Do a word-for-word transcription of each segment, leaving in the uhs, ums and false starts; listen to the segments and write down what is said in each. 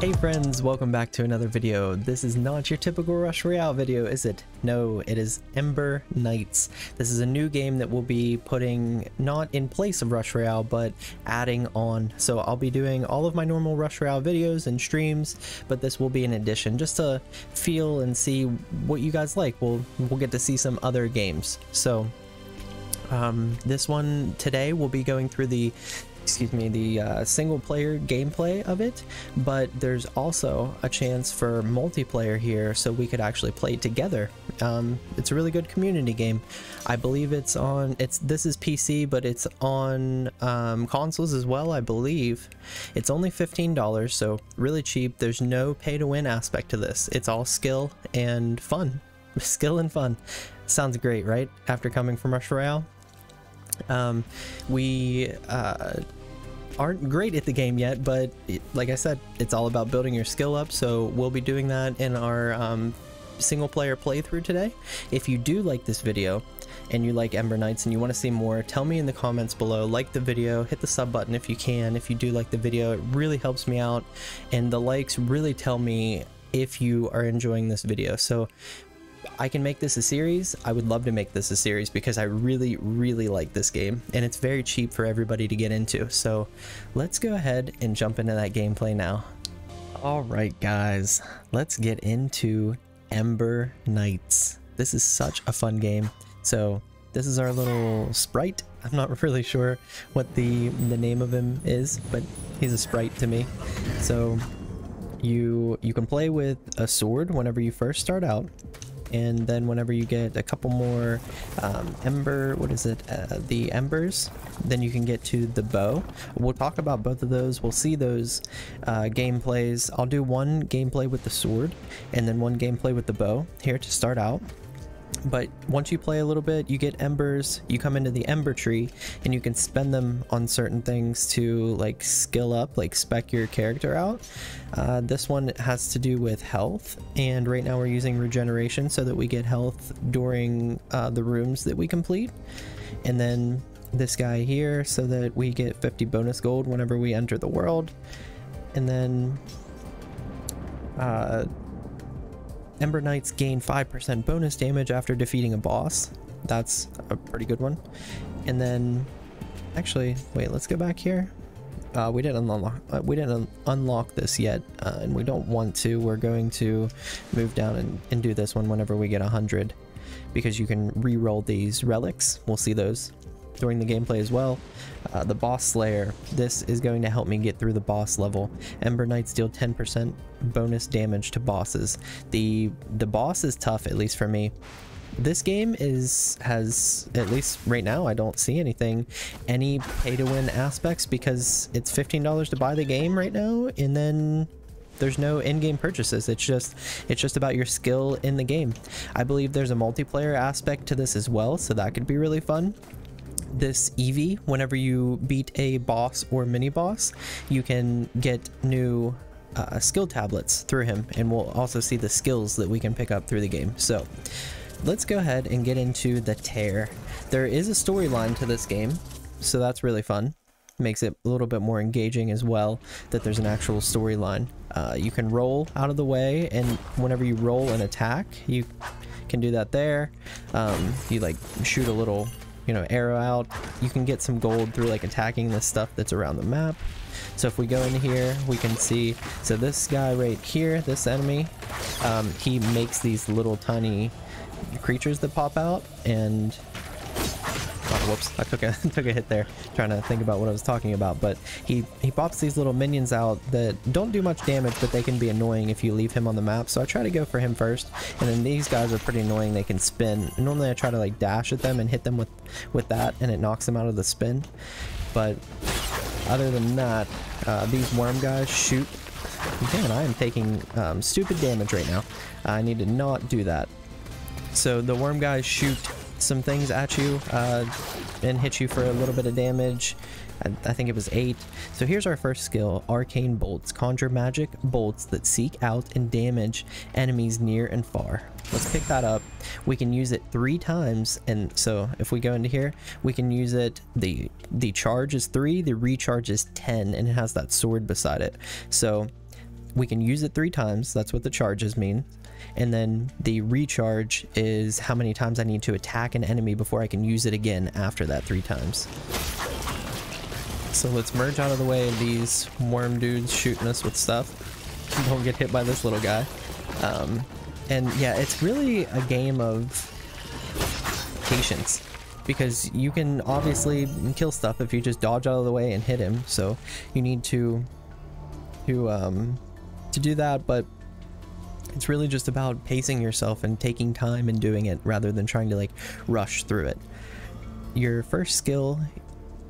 Hey friends, welcome back to another video. This is not your typical Rush Royale video, is it? No, it is Ember Knights. This is a new game that we'll be putting not in place of Rush Royale, but adding on. So I'll be doing all of my normal Rush Royale videos and streams, but this will be an addition just to feel and see what you guys like. We'll, we'll get to see some other games. So um, this one today, we'll be going through the excuse me, the uh, single player gameplay of it, but there's also a chance for multiplayer here so we could actually play together. Um, it's a really good community game. I believe it's on, it's this is P C, but it's on um, consoles as well, I believe. It's only fifteen dollars, so really cheap. There's no pay to win aspect to this. It's all skill and fun. Skill and fun. Sounds great, right? After coming from Rush Royale. Um, we uh, aren't great at the game yet, but like I said, it's all about building your skill up, so we'll be doing that in our um, single player playthrough today. If you do like this video and you like Ember Knights and you want to see more, tell me in the comments below. Like the video, hit the sub button if you can. If you do like the video, it really helps me out, and the likes really tell me if you are enjoying this video. So I can make this a series. I would love to make this a series because I really, really like this game, and it's very cheap for everybody to get into. So let's go ahead and jump into that gameplay now. All right, guys, let's get into Ember Knights. This is such a fun game. So this is our little sprite. I'm not really sure what the, the name of him is, but he's a sprite to me. So you, you can play with a sword whenever you first start out. And then whenever you get a couple more um, ember, what is it, uh, the embers, then you can get to the bow. We'll talk about both of those. We'll see those uh, gameplays. I'll do one gameplay with the sword and then one gameplay with the bow here to start out. But once you play a little bit, you get embers, you come into the ember tree, and you can spend them on certain things to like skill up, like spec your character out. Uh, this one has to do with health, and right now we're using regeneration so that we get health during uh, the rooms that we complete. And then this guy here so that we get fifty bonus gold whenever we enter the world. And then uh, Ember Knights gain five percent bonus damage after defeating a boss. That's a pretty good one. And then, actually, wait, let's go back here. Uh, we didn't unlock, uh, we didn't un unlock this yet, uh, and we don't want to. We're going to move down and, and do this one whenever we get one hundred, because you can re-roll these relics. We'll see those during the gameplay as well. Uh, the boss slayer, this is going to help me get through the boss level. Ember Knights deal ten percent bonus damage to bosses. The the boss is tough, at least for me. This game is has, at least right now, I don't see anything, any pay to win aspects, because it's fifteen dollars to buy the game right now, and then there's no in-game purchases. It's just it's just about your skill in the game. I believe there's a multiplayer aspect to this as well, so that could be really fun. This Eevee, whenever you beat a boss or mini boss, you can get new uh, skill tablets through him, and we'll also see the skills that we can pick up through the game. So let's go ahead and get into the tear. There is a storyline to this game, so that's really fun. Makes it a little bit more engaging as well, that there's an actual storyline. Uh, you can roll out of the way, and whenever you roll an attack, you can do that there. Um, you like shoot a little you know, arrow out. You can get some gold through like attacking this stuff that's around the map. So if we go in here, we can see, so this guy right here, this enemy, um, he makes these little tiny creatures that pop out, and oh, whoops, I took a took a hit there trying to think about what I was talking about. But he he pops these little minions out that don't do much damage, but they can be annoying if you leave him on the map. So I try to go for him first, and then these guys are pretty annoying. They can spin. Normally I try to like dash at them and hit them with with that, and it knocks them out of the spin. But other than that, uh, these worm guys shoot. Man, I am taking um, stupid damage right now. I need to not do that. So the worm guys shoot some things at you uh, and hit you for a little bit of damage. I, I think it was eight. So here's our first skill, Arcane Bolts. Conjure magic bolts that seek out and damage enemies near and far. Let's pick that up. We can use it three times, and so if we go into here, we can use it. The the charge is three, the recharge is ten, and it has that sword beside it. So we can use it three times. That's what the charges mean. And then the recharge is how many times I need to attack an enemy before I can use it again after that three times. So let's merge out of the way of these worm dudes shooting us with stuff. Don't get hit by this little guy. Um, and yeah, it's really a game of patience, because you can obviously kill stuff if you just dodge out of the way and hit him. So you need to to um, to do that, but it's really just about pacing yourself and taking time and doing it rather than trying to like rush through it. Your first skill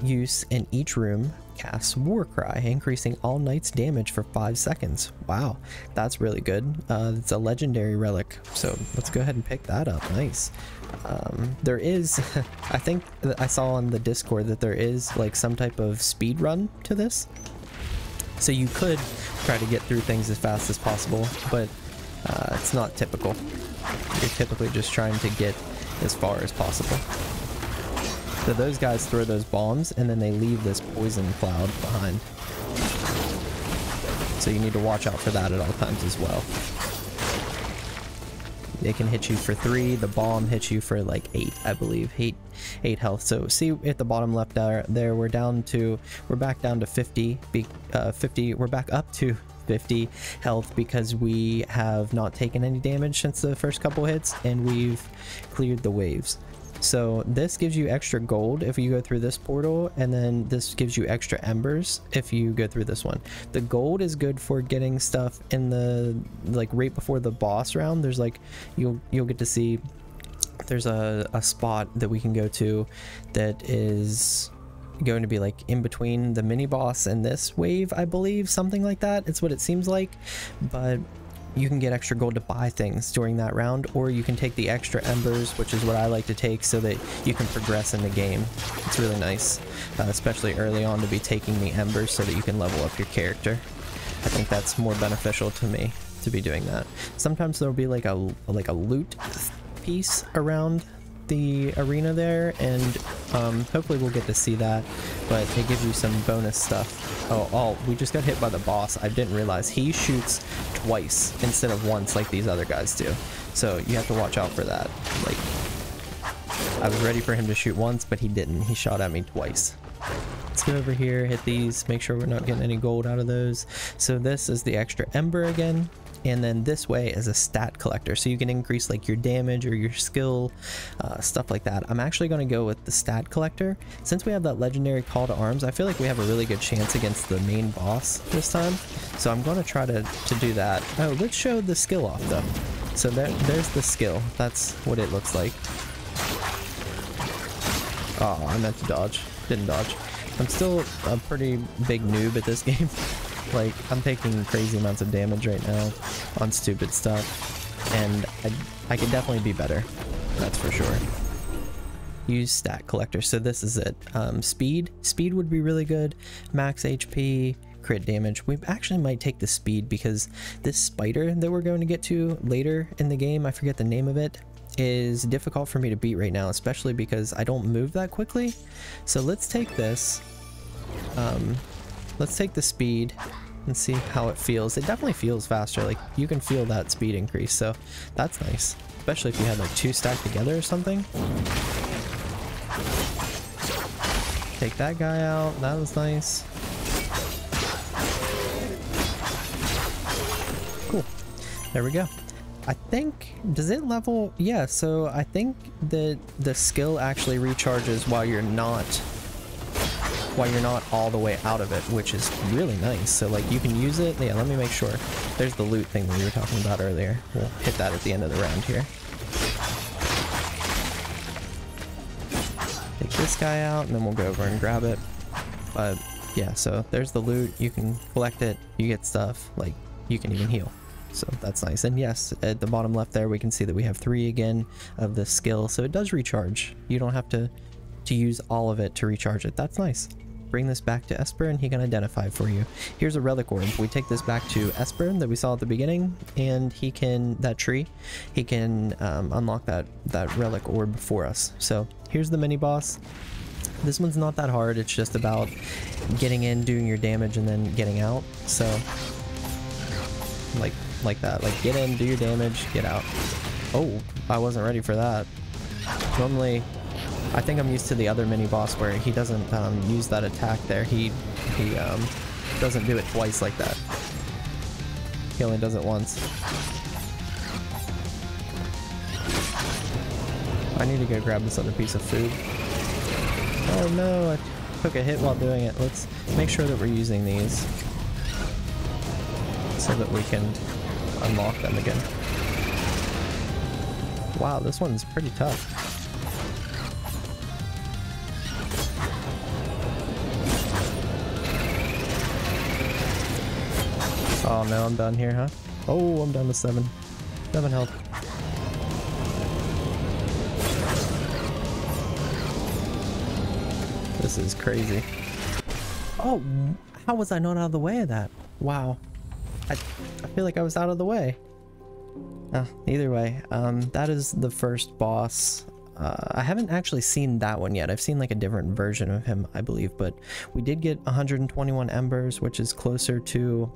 use in each room casts Warcry, increasing all knights damage for five seconds. Wow, that's really good. Uh, it's a legendary relic, so let's go ahead and pick that up. Nice. Um, there is I think I saw on the Discord that there is like some type of speed run to this, so you could try to get through things as fast as possible, but uh, it's not typical. You're typically just trying to get as far as possible. So those guys throw those bombs, and then they leave this poison cloud behind. So you need to watch out for that at all times as well. They can hit you for three. The bomb hits you for like eight, I believe. Eight, eight health. So see at the bottom left there, there we're down to, we're back down to fifty, uh, fifty. We're back up to fifty health because we have not taken any damage since the first couple hits, and we've cleared the waves. So this gives you extra gold if you go through this portal, and then this gives you extra embers if you go through this one. The gold is good for getting stuff in the, like right before the boss round. There's like, you'll you'll get to see, there's a, a spot that we can go to that is going to be like in between the mini boss and this wave, I believe, something like that. It's what it seems like, but you can get extra gold to buy things during that round, or you can take the extra embers, which is what I like to take, so that you can progress in the game. It's really nice, uh, especially early on, to be taking the embers so that you can level up your character. I think that's more beneficial to me to be doing that. Sometimes there'll be like a like a loot piece around the arena there, and um, hopefully we'll get to see that, but it gives you some bonus stuff. Oh, oh, we just got hit by the boss. I didn't realize he shoots twice instead of once like these other guys do, so you have to watch out for that. Like, I was ready for him to shoot once, but he didn't. He shot at me twice. Let's get over here, hit these, make sure we're not getting any gold out of those. So this is the extra ember again. And then this way is a stat collector, so you can increase like your damage or your skill, uh, stuff like that. I'm actually going to go with the stat collector. Since we have that legendary call to arms, I feel like we have a really good chance against the main boss this time. So I'm going to try to to do that. Oh, let's show the skill off though. So there, there's the skill. That's what it looks like. Oh, I meant to dodge. Didn't dodge. I'm still a pretty big noob at this game. Like, I'm taking crazy amounts of damage right now on stupid stuff, and I, I could definitely be better, that's for sure. Use stat collector, so this is it. Um, speed, speed would be really good, max H P, crit damage. We actually might take the speed, because this spider that we're going to get to later in the game, I forget the name of it, is difficult for me to beat right now, especially because I don't move that quickly. So let's take this. Um, Let's take the speed and see how it feels. It definitely feels faster. Like, you can feel that speed increase, so that's nice. Especially if you had like two stacked together or something. Take that guy out. That was nice. Cool. There we go. I think, does it level? Yeah, so I think that the skill actually recharges while you're not While you're not all the way out of it, which is really nice. So like, you can use it. Yeah, let me make sure. There's the loot thing that we were talking about earlier. We'll hit that at the end of the round here. Take this guy out, and then we'll go over and grab it. But yeah, so there's the loot. You can collect it. You get stuff. Like, you can even heal. So that's nice. And yes, at the bottom left there, we can see that we have three again of the skill. So it does recharge. You don't have to to use all of it to recharge it. That's nice. Bring this back to Esper, and he can identify for you. Here's a relic orb. We take this back to Esper that we saw at the beginning, and he can, that tree, he can um, unlock that that relic orb for us. So here's the mini boss. This one's not that hard. It's just about getting in, doing your damage, and then getting out. So like like that. Like, get in, do your damage, get out. Oh, I wasn't ready for that. Normally, I think I'm used to the other mini boss where he doesn't um, use that attack there. He he um, doesn't do it twice like that. He only does it once. I need to go grab this other piece of food. Oh no, I took a hit while doing it. Let's make sure that we're using these so that we can unlock them again. Wow, this one's pretty tough. Oh no, I'm done here, huh? Oh, I'm down to seven. Seven health. This is crazy. Oh, how was I not out of the way of that? Wow. I, I feel like I was out of the way. Uh, either way, um, that is the first boss. Uh, I haven't actually seen that one yet. I've seen like a different version of him, I believe, but we did get one hundred twenty-one embers, which is closer to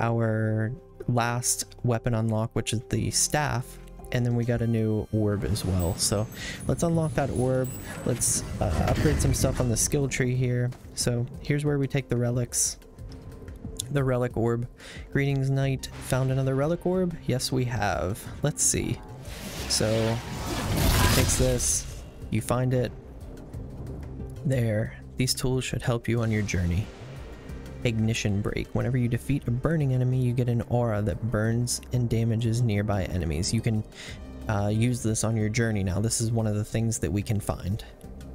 our last weapon unlock, which is the staff, and then we got a new orb as well. So let's unlock that orb. Let's uh, upgrade some stuff on the skill tree here. So here's where we take the relics. The relic orb. Greetings, knight. Found another relic orb? Yes, we have. Let's see. So takes this, you find it there. These tools should help you on your journey. Ignition break. Whenever you defeat a burning enemy, you get an aura that burns and damages nearby enemies. You can uh, use this on your journey now. This is one of the things that we can find,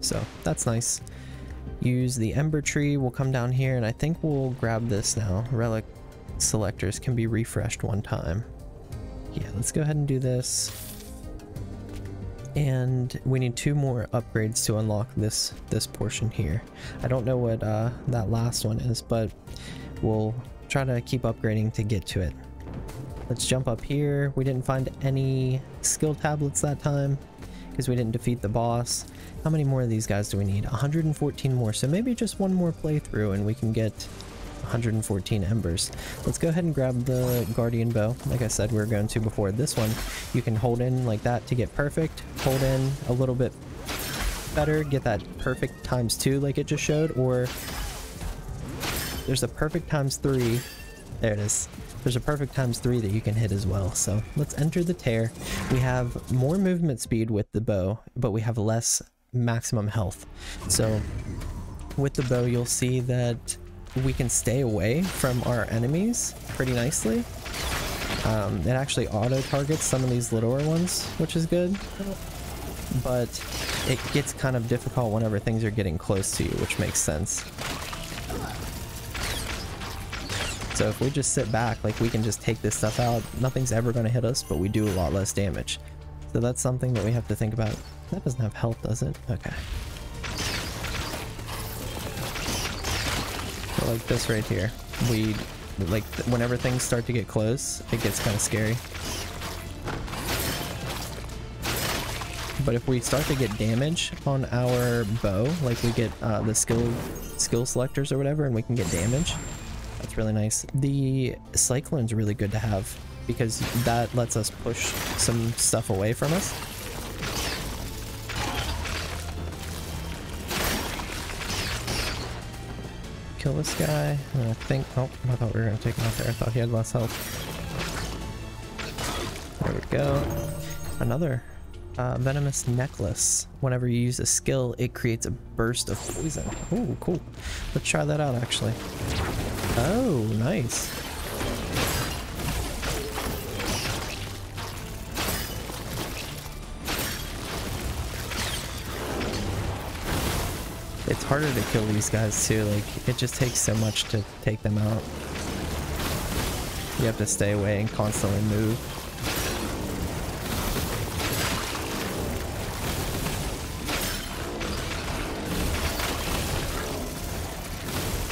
so that's nice. Use the ember tree. We'll come down here and I think we'll grab this now. Relic selectors can be refreshed one time. Yeah, let's go ahead and do this. And we need two more upgrades to unlock this this portion here. I don't know what uh, that last one is, but we'll try to keep upgrading to get to it. Let's jump up here. We didn't find any skill tablets that time because we didn't defeat the boss. How many more of these guys do we need? one hundred fourteen more, so maybe just one more playthrough and we can get one hundred fourteen embers. Let's go ahead and grab the guardian bow. Like I said, we were going to before. This one you can hold in like that to get perfect, hold in a little bit better, get that perfect times two like it just showed, or there's a perfect times three. There it is. There's a perfect times three that you can hit as well. So let's enter the tear. We have more movement speed with the bow, but we have less maximum health. So with the bow, you'll see that we can stay away from our enemies pretty nicely. Um, it actually auto targets some of these littler ones, which is good, but it gets kind of difficult whenever things are getting close to you, which makes sense. So if we just sit back, like, we can just take this stuff out. Nothing's ever going to hit us, but we do a lot less damage. So that's something that we have to think about. That doesn't have health, does it? Okay. Like this right here, we like whenever things start to get close, it gets kind of scary. But if we start to get damage on our bow, like we get uh, the skill skill selectors or whatever, and we can get damage, that's really nice. The cyclone's really good to have because that lets us push some stuff away from us. Kill this guy, and I think, oh, I thought we were going to take him out there. I thought he had less health. There we go. Another uh, venomous necklace. Whenever you use a skill, it creates a burst of poison. Oh, cool. Let's try that out, actually. Oh, nice. It's harder to kill these guys too, like it just takes so much to take them out. You have to stay away and constantly move.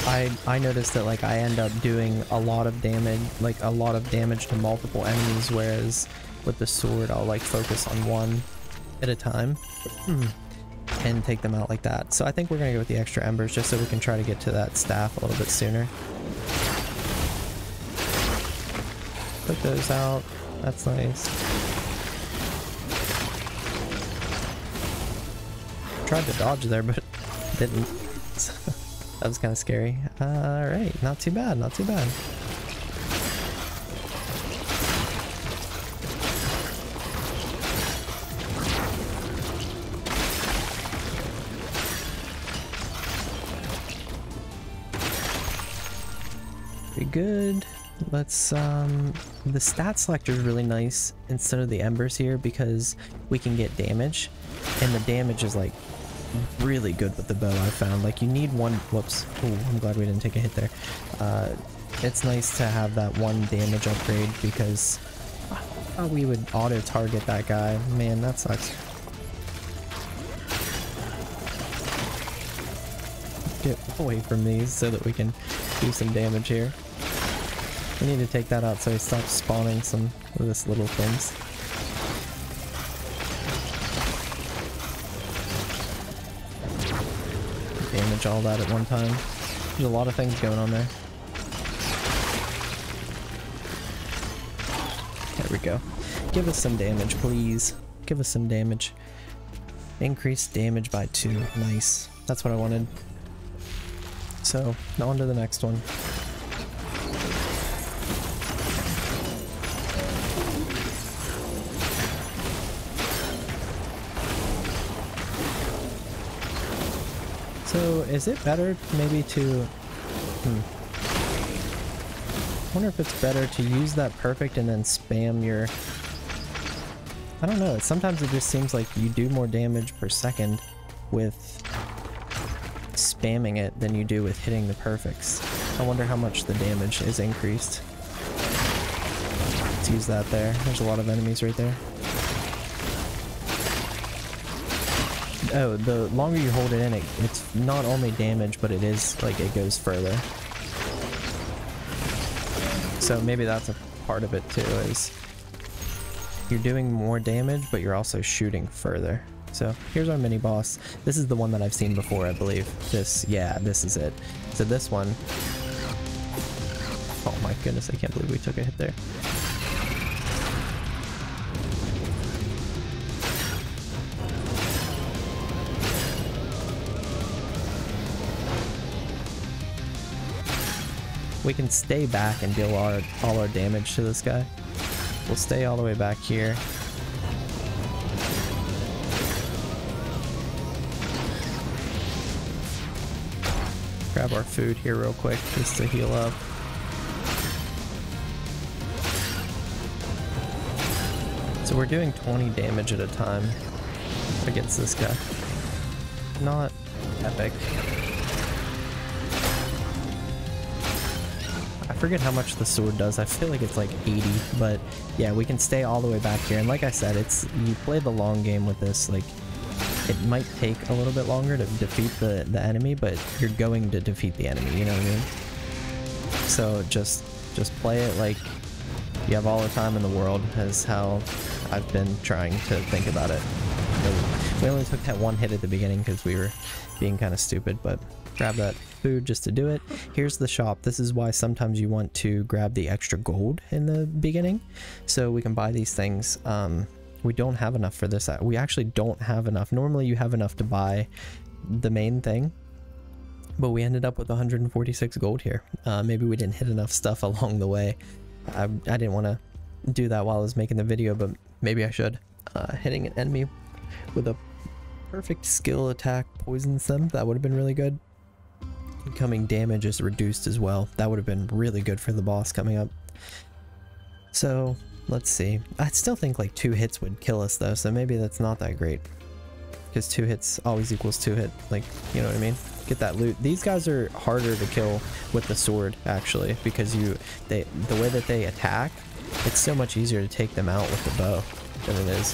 I I noticed that like I end up doing a lot of damage, like a lot of damage to multiple enemies, whereas with the sword I'll like focus on one at a time. Hmm. And take them out like that. So I think we're gonna go with the extra embers just so we can try to get to that staff a little bit sooner. put those out. That's nice. Tried to dodge there, but didn't. That was kind of scary. Alright, not too bad, not too bad. Good. Let's um the stat selector is really nice instead of the embers here, because we can get damage, and the damage is like really good with the bow. I found like you need one. Whoops. Oh, I'm glad we didn't take a hit there. Uh it's nice to have that one damage upgrade, because I thought we would auto target that guy. Man, that sucks. Get away from these so that we can do some damage here. We need to take that out so he stops spawning some of this little things. Damage all that at one time. There's a lot of things going on there. There we go. Give us some damage, please. Give us some damage. Increase damage by two. Nice. That's what I wanted. So, on to the next one. So, is it better maybe to... Hmm. I wonder if it's better to use that perfect and then spam your... I don't know, sometimes it just seems like you do more damage per second with spamming it than you do with hitting the perfects. I wonder how much the damage is increased. Let's use that there. There's a lot of enemies right there. Oh, the longer you hold it in, it, it's not only damage, but it is, like, it goes further. So maybe that's a part of it, too, is you're doing more damage, but you're also shooting further. So here's our mini boss. This is the one that I've seen before, I believe. This, yeah, this is it. So this one... Oh my goodness, I can't believe we took a hit there. We can stay back and deal our, all our damage to this guy. We'll stay all the way back here. Grab our food here real quick just to heal up. So we're doing twenty damage at a time against this guy. Not epic. I forget how much the sword does. I feel like it's like eighty, but yeah, we can stay all the way back here. And like I said, it's you play the long game with this, like it might take a little bit longer to defeat the, the enemy, but you're going to defeat the enemy, you know what I mean? So just just play it like you have all the time in the world, is how I've been trying to think about it. We only took that one hit at the beginning because we were being kind of stupid, but grab that food just to do it. Here's the shop. This is why sometimes you want to grab the extra gold in the beginning, so we can buy these things. Um, we don't have enough for this. We actually don't have enough. Normally you have enough to buy the main thing, but we ended up with one hundred forty-six gold here. Uh, maybe we didn't hit enough stuff along the way. I, I didn't want to do that while I was making the video, but maybe I should. Uh, hitting an enemy with a perfect skill attack poisons them. That would have been really good. Incoming damage is reduced as well. That would have been really good for the boss coming up. So... let's see. I still think like two hits would kill us though, so maybe that's not that great. Because two hits always equals two hit, like, you know what I mean? Get that loot. These guys are harder to kill with the sword, actually, because you they the way that they attack, it's so much easier to take them out with the bow than it is.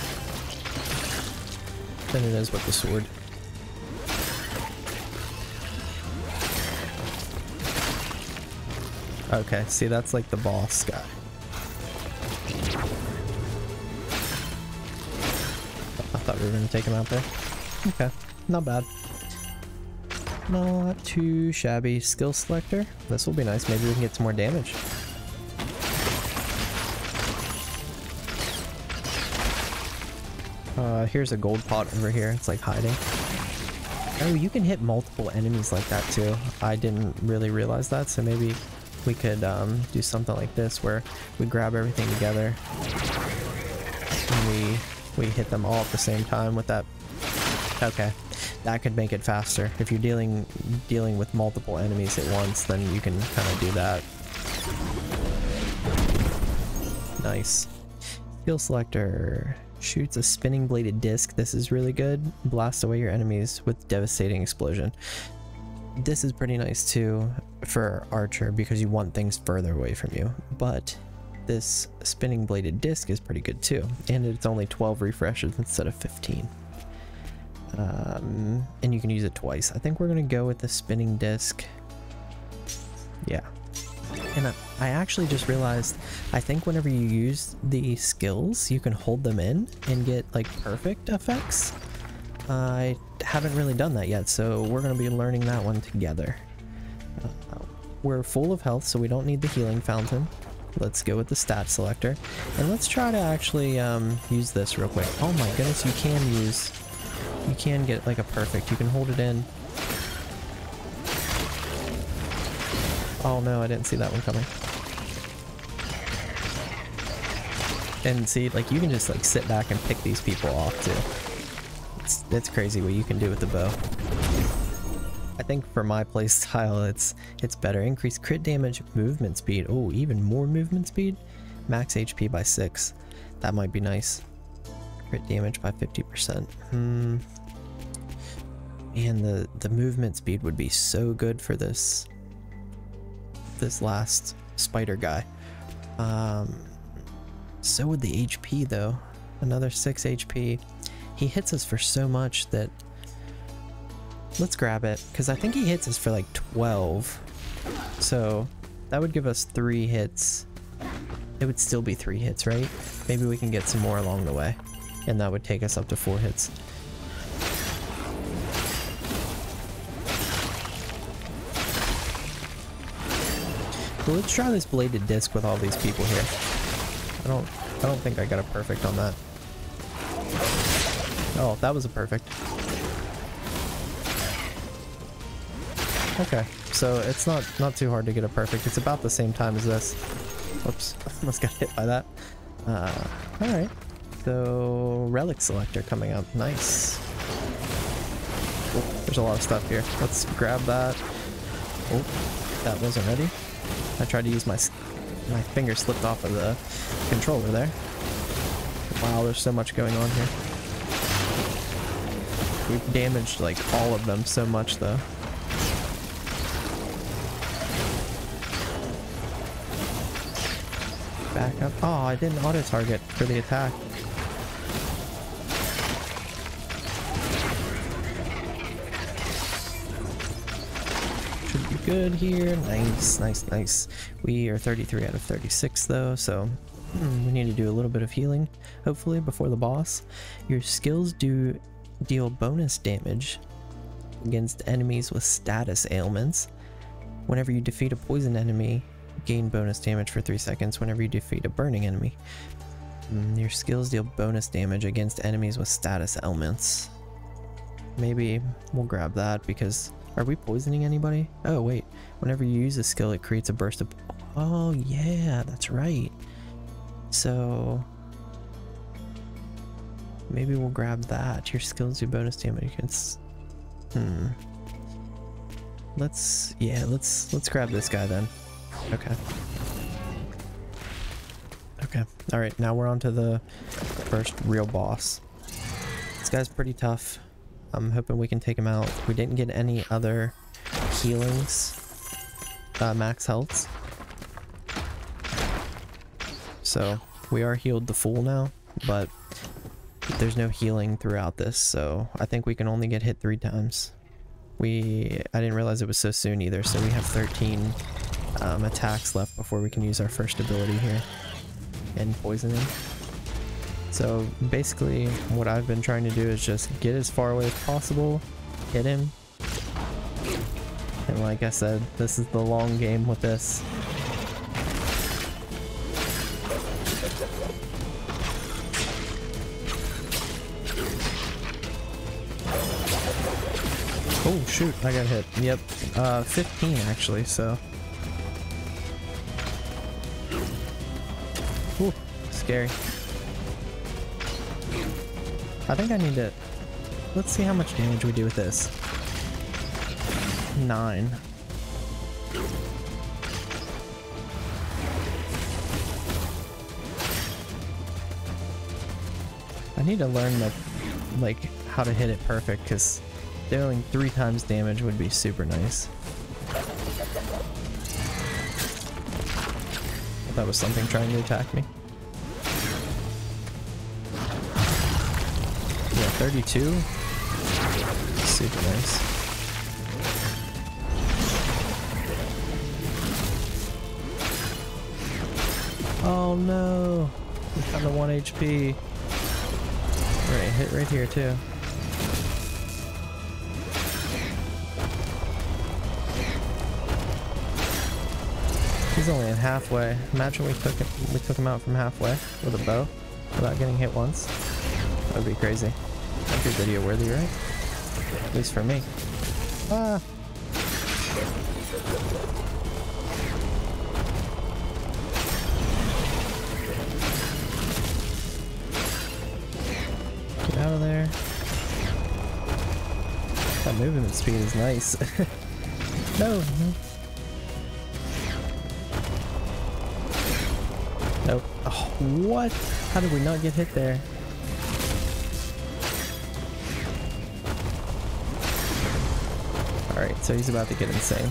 Than it is with the sword. Okay, see, that's like the boss guy. I thought we were going to take him out there. Okay, not bad. Not too shabby. Skill selector. This will be nice. Maybe we can get some more damage. Uh, here's a gold pot over here. It's like hiding. Oh, you can hit multiple enemies like that too. I didn't really realize that, so maybe we could um, do something like this where we grab everything together and we we hit them all at the same time with that. Okay, that could make it faster. If you're dealing dealing with multiple enemies at once, then you can kind of do that. Nice. Skill selector. Shoots a spinning bladed disc. This is really good. Blast away your enemies with devastating explosion. This is pretty nice too for Archer because you want things further away from you. But this spinning bladed disc is pretty good too. And it's only twelve refreshes instead of fifteen. Um, and you can use it twice. I think we're going to go with the spinning disc. Yeah. And I, I actually just realized, I think whenever you use the skills, you can hold them in and get like perfect effects. Uh, I haven't really done that yet, so we're going to be learning that one together. Uh, we're full of health, so we don't need the healing fountain. Let's go with the stat selector. And let's try to actually um, use this real quick. Oh my goodness, you can use, you can get like a perfect, you can hold it in. Oh no, I didn't see that one coming. And see, like, you can just, like, sit back and pick these people off, too. It's, it's crazy what you can do with the bow. I think for my playstyle, it's it's better. Increase crit damage, movement speed. Oh, even more movement speed? Max H P by six. That might be nice. Crit damage by fifty percent. Hmm. And the, the movement speed would be so good for this... this last spider guy. Um, so would the H P though. Another six H P. He hits us for so much that... Let's grab it, because I think he hits us for like twelve. So that would give us three hits. It would still be three hits, right? Maybe we can get some more along the way. And that would take us up to four hits. Let's try this bladed disc with all these people here. I don't I don't think I got a perfect on that. Oh, that was a perfect. Okay, so it's not not too hard to get a perfect. It's about the same time as this. Whoops, almost got hit by that. Uh, Alright, so relic selector coming up. Nice. Oh, there's a lot of stuff here. Let's grab that. Oh, that wasn't ready. I tried to use my... my finger slipped off of the controller there. Wow, there's so much going on here. We've damaged, like, all of them so much, though. Back up. Oh, I didn't auto-target for the attack. Good here. Nice, nice, nice. We are thirty-three out of thirty-six though, so we need to do a little bit of healing, hopefully, before the boss. Your skills do deal bonus damage against enemies with status ailments. Whenever you defeat a poison enemy, gain bonus damage for three seconds whenever you defeat a burning enemy. Your skills deal bonus damage against enemies with status ailments. Maybe we'll grab that because... Are we poisoning anybody? Oh, wait. Whenever you use a skill, it creates a burst of... Oh, yeah, that's right. So... Maybe we'll grab that. Your skills do bonus damage against... Hmm. Let's... Yeah, let's let's grab this guy then. Okay. Okay. Alright, now we're on to the first real boss. This guy's pretty tough. I'm hoping we can take him out. We didn't get any other healings, uh, max healths. So we are healed to full now, but there's no healing throughout this. So I think we can only get hit three times. We, I didn't realize it was so soon either. So we have thirteen um, attacks left before we can use our first ability here and poison him. So basically what I've been trying to do is just get as far away as possible, hit him, and like I said, this is the long game with this. Oh shoot, I got hit. Yep. Uh, fifteen actually, so. Ooh, scary. I think I need to... Let's see how much damage we do with this. Nine. I need to learn the, like, how to hit it perfect, because dealing three times damage would be super nice. That was something trying to attack me. Yeah, thirty-two. Super nice. Oh no! I'm down to one H P. Alright, hit right here too. He's only in halfway. Imagine we took it, we took him out from halfway with a bow without getting hit once. That would be crazy. That'd be video worthy, right? At least for me. Ah. Get out of there. That movement speed is nice. No. Nope. Oh, what? How did we not get hit there? Alright, so he's about to get insane.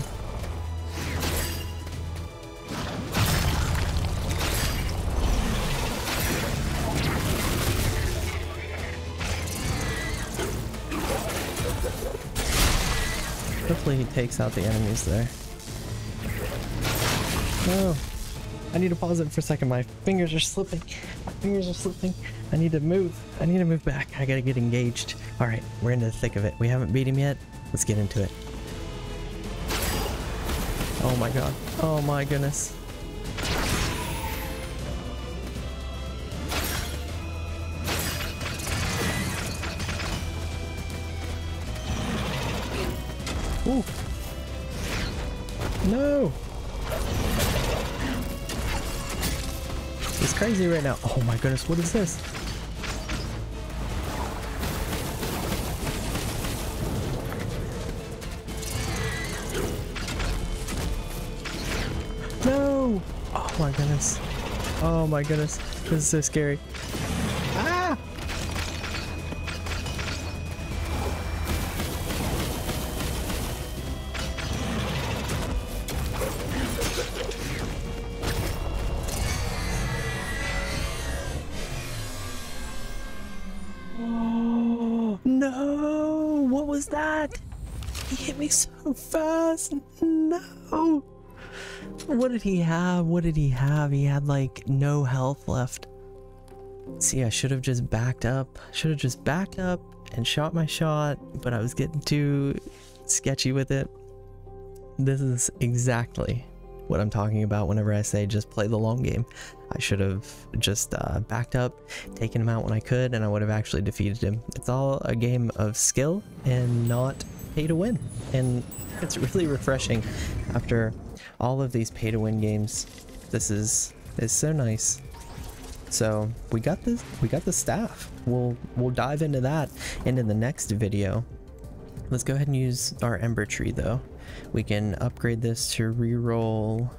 Hopefully he takes out the enemies there. No. Oh. I need to pause it for a second. My fingers are slipping. My fingers are slipping. I need to move. I need to move back. I gotta get engaged. All right, we're into the thick of it. We haven't beat him yet. Let's get into it. Oh my god. Oh my goodness. Ooh. No. It's crazy right now. Oh my goodness, what is this? No! Oh my goodness. Oh my goodness. This is so scary. Ah! He hit me so fast. No. What did he have? What did he have? He had like no health left. See, I should have just backed up. Should have just backed up and shot my shot, but I was getting too sketchy with it. This is exactly what I'm talking about whenever I say just play the long game. I should have just uh, backed up, taken him out when I could, and I would have actually defeated him. It's all a game of skill and not pay to win, and it's really refreshing after all of these pay to win games. This is is so nice. So we got this. We got the staff. We'll we'll dive into that and in the next video. Let's go ahead and use our Ember Tree though. We can upgrade this to reroll.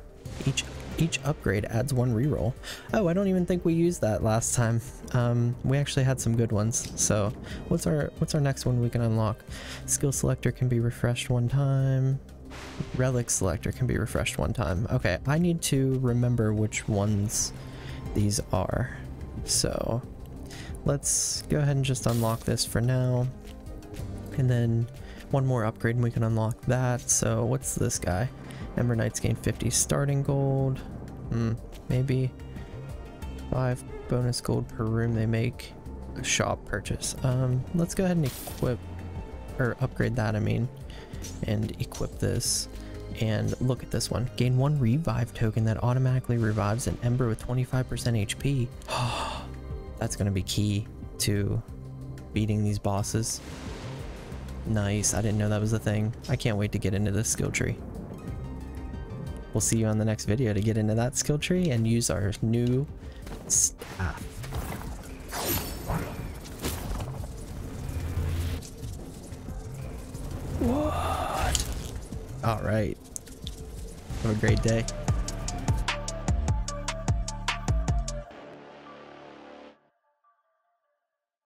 Each each upgrade adds one reroll. Oh, I don't even think we used that last time. Um, we actually had some good ones. So what's our what's our next one we can unlock? Skill selector can be refreshed one time. Relic selector can be refreshed one time. Okay, I need to remember which ones these are. So let's go ahead and just unlock this for now. And then one more upgrade and we can unlock that. So what's this guy? Ember Knights gain fifty starting gold. Hmm, maybe five bonus gold per room they make. A shop purchase. Um, let's go ahead and equip or upgrade that, I mean, and equip this. And look at this one. Gain one revive token that automatically revives an Ember with twenty-five percent H P. Oh, that's going to be key to beating these bosses. Nice. I didn't know that was a thing. I can't wait to get into this skill tree. We'll see you on the next video to get into that skill tree and use our new staff. What? All right. Have a great day.